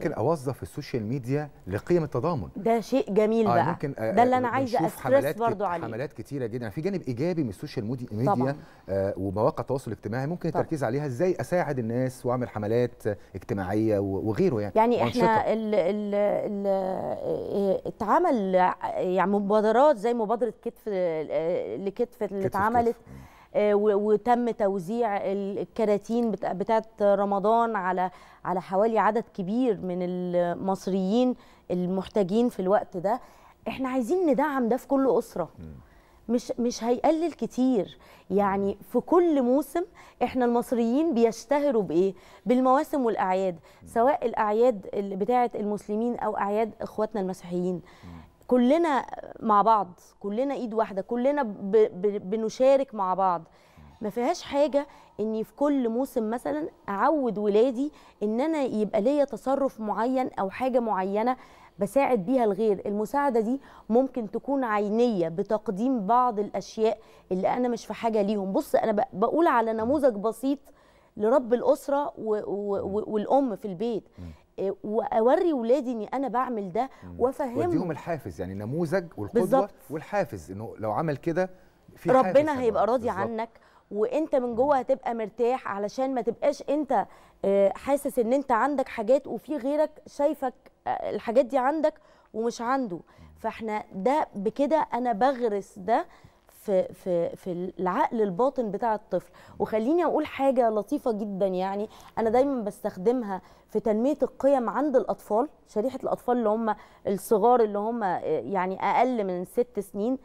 ممكن اوظف السوشيال ميديا لقيم التضامن. ده شيء جميل بقى. ممكن ده اللي انا عايزه استرس برضه عليه. حملات كتيره جدا في جانب ايجابي من السوشيال ميديا ومواقع التواصل الاجتماعي ممكن التركيز عليها، ازاي اساعد الناس واعمل حملات اجتماعيه وغيره يعني وانشطة. احنا اتعمل يعني مبادرات زي مبادره كتف اللي اتعملت وتم توزيع الكراتين بتاعت رمضان على حوالي عدد كبير من المصريين المحتاجين في الوقت ده. احنا عايزين ندعم ده في كل أسرة، مش هيقلل كتير يعني. في كل موسم احنا المصريين بيشتهروا بايه؟ بالمواسم والاعياد، سواء الاعياد بتاعه المسلمين او اعياد اخواتنا المسيحيين. كلنا مع بعض، كلنا ايد واحده، كلنا بنشارك مع بعض. ما فيهاش حاجه اني في كل موسم مثلا اعود ولادي ان انا يبقى ليا تصرف معين او حاجه معينه بساعد بيها الغير. المساعده دي ممكن تكون عينيه بتقديم بعض الاشياء اللي انا مش في حاجه ليهم. بص انا بقول على نموذج بسيط لرب الاسره والام في البيت، واوري ولادي اني انا بعمل ده وافهمهم، واديهم الحافز يعني، النموذج والقدوه بالزبط. والحافز انه لو عمل كده في ربنا هيبقى راضي عنك، وانت من جوه هتبقى مرتاح، علشان ما تبقاش انت حاسس ان انت عندك حاجات وفي غيرك شايفك الحاجات دي عندك ومش عنده. فاحنا ده بكده انا بغرس ده في العقل الباطن بتاع الطفل. وخليني اقول حاجه لطيفه جدا يعني انا دايما بستخدمها في تنميه القيم عند الاطفال، شريحه الاطفال اللي هم الصغار اللي هم يعني اقل من 6 سنين.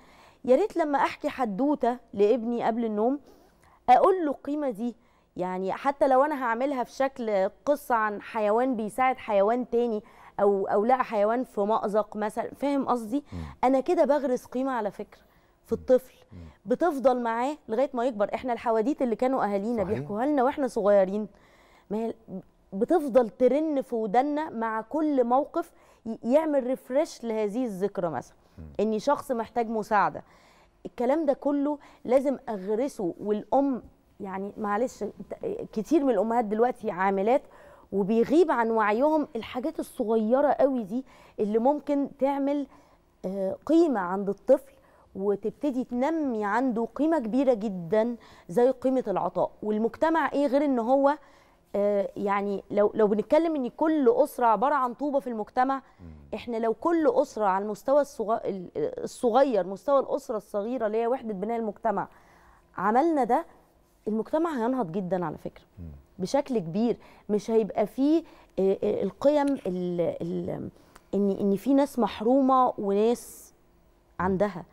يا ريت لما احكي حدوته لابني قبل النوم اقول له القيمه دي، يعني حتى لو انا هعملها في شكل قصه عن حيوان بيساعد حيوان تاني او لقى حيوان في مأزق مثلا، فاهم قصدي؟ انا كده بغرس قيمه على فكره في الطفل بتفضل معاه لغايه ما يكبر. احنا الحواديت اللي كانوا اهالينا بيحكوها لنا واحنا صغيرين بتفضل ترن في ودنا مع كل موقف يعمل ريفريش لهذه الذكرى، مثلا ان شخص محتاج مساعده. الكلام ده كله لازم اغرسه. والام يعني معلش كتير من الامهات دلوقتي عاملات وبيغيب عن وعيهم الحاجات الصغيره قوي دي اللي ممكن تعمل قيمه عند الطفل وتبتدي تنمي عنده قيمة كبيرة جدا زي قيمة العطاء. والمجتمع ايه غير ان هو يعني لو بنتكلم ان كل أسرة عبارة عن طوبة في المجتمع، احنا لو كل أسرة على المستوى الصغير مستوى الأسرة الصغيرة اللي هي وحدة بناء المجتمع عملنا ده، المجتمع هينهض جدا على فكرة بشكل كبير. مش هيبقى فيه القيم ان في ناس محرومة وناس عندها